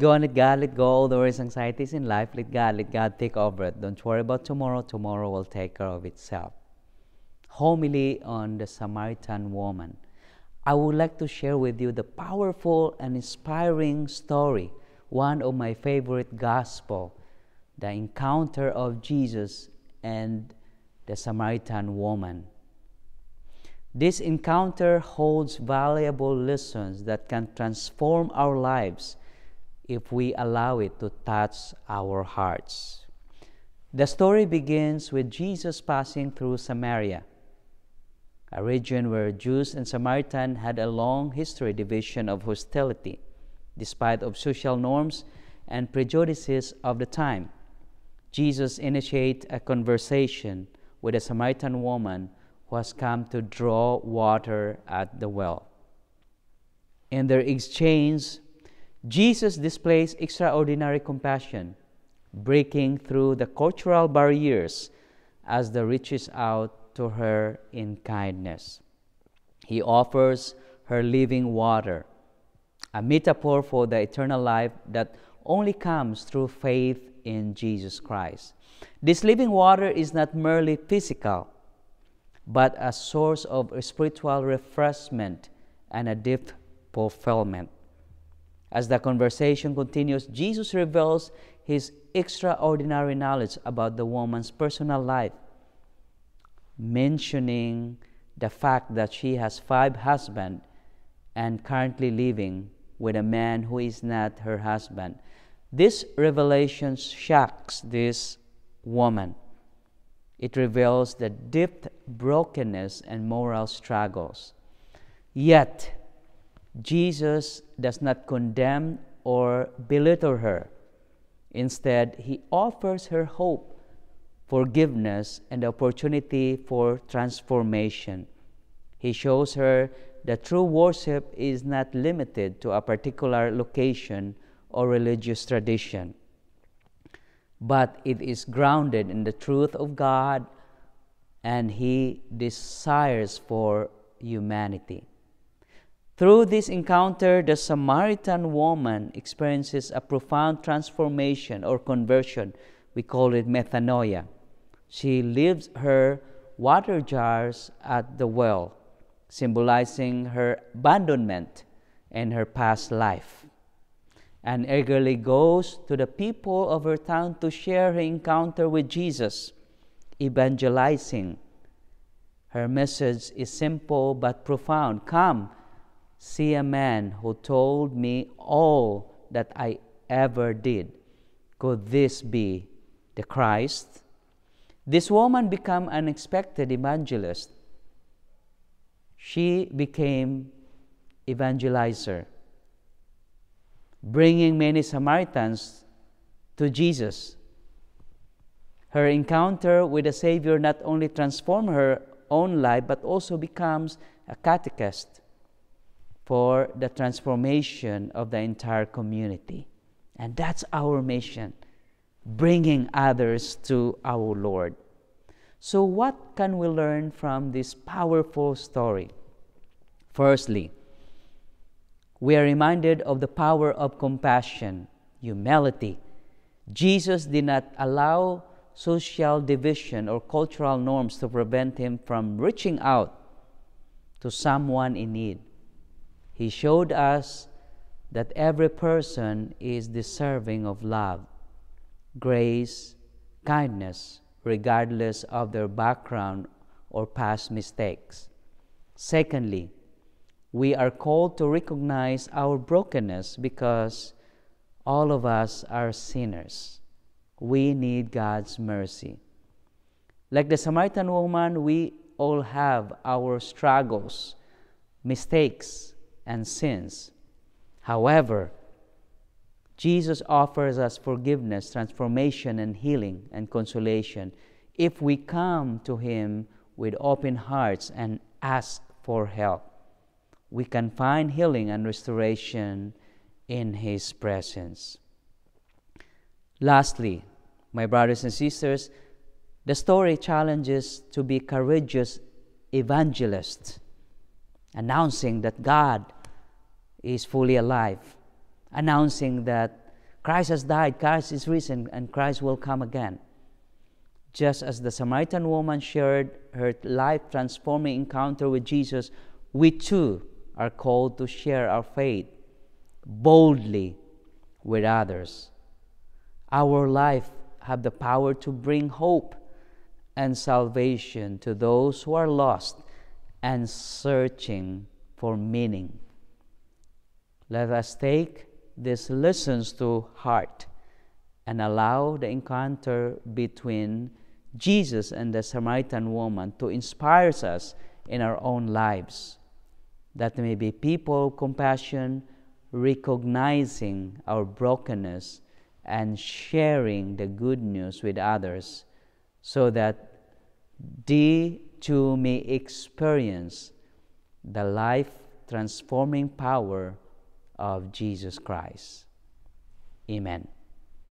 Go and let God, let go all the worries, anxieties in life. Let God take over it. Don't worry about tomorrow. Tomorrow will take care of itself. Homily on the Samaritan woman. I would like to share with you the powerful and inspiring story, one of my favorite gospel, the encounter of Jesus and the Samaritan woman. This encounter holds valuable lessons that can transform our lives if we allow it to touch our hearts. The story begins with Jesus passing through Samaria, a region where Jews and Samaritans had a long history division of hostility, despite of social norms and prejudices of the time. Jesus initiates a conversation with a Samaritan woman who has come to draw water at the well. In their exchange, Jesus displays extraordinary compassion, breaking through the cultural barriers as he reaches out to her in kindness. He offers her living water, a metaphor for the eternal life that only comes through faith in Jesus Christ. This living water is not merely physical, but a source of spiritual refreshment and a deep fulfillment. As the conversation continues, Jesus reveals his extraordinary knowledge about the woman's personal life, mentioning the fact that she has 5 husbands and currently living with a man who is not her husband. This revelation shocks this woman. It reveals the deep brokenness and moral struggles. Yet, Jesus does not condemn or belittle her. Instead, he offers her hope, forgiveness, and opportunity for transformation. He shows her that true worship is not limited to a particular location or religious tradition, but it is grounded in the truth of God and his desires for humanity. Through this encounter, the Samaritan woman experiences a profound transformation or conversion. We call it metanoia. She leaves her water jars at the well, symbolizing her abandonment in her past life, and eagerly goes to the people of her town to share her encounter with Jesus, evangelizing. Her message is simple but profound. Come, see a man who told me all that I ever did. Could this be the Christ? This woman became an unexpected evangelist. She became evangelizer, bringing many Samaritans to Jesus. Her encounter with the Savior not only transformed her own life, but also becomes a catechist for the transformation of the entire community. And that's our mission, bringing others to our Lord. So what can we learn from this powerful story? Firstly, we are reminded of the power of compassion, humility. Jesus did not allow social division or cultural norms to prevent him from reaching out to someone in need. He showed us that every person is deserving of love, grace, kindness, regardless of their background or past mistakes. Secondly, we are called to recognize our brokenness because all of us are sinners. We need God's mercy. Like the Samaritan woman, we all have our struggles, mistakes, and sins. However, Jesus offers us forgiveness, transformation, and healing and consolation if we come to him with open hearts and ask for help. We can find healing and restoration in his presence. Lastly, my brothers and sisters, the story challenges to be courageous evangelists, announcing that God is fully alive, announcing that Christ has died, Christ is risen, and Christ will come again. Just as the Samaritan woman shared her life-transforming encounter with Jesus, we too are called to share our faith boldly with others. Our life have the power to bring hope and salvation to those who are lost and searching for meaning. Let us take these lessons to heart and allow the encounter between Jesus and the Samaritan woman to inspire us in our own lives, that may be people of compassion, recognizing our brokenness and sharing the good news with others, so that they too may experience the life-transforming power of Jesus Christ. Amen.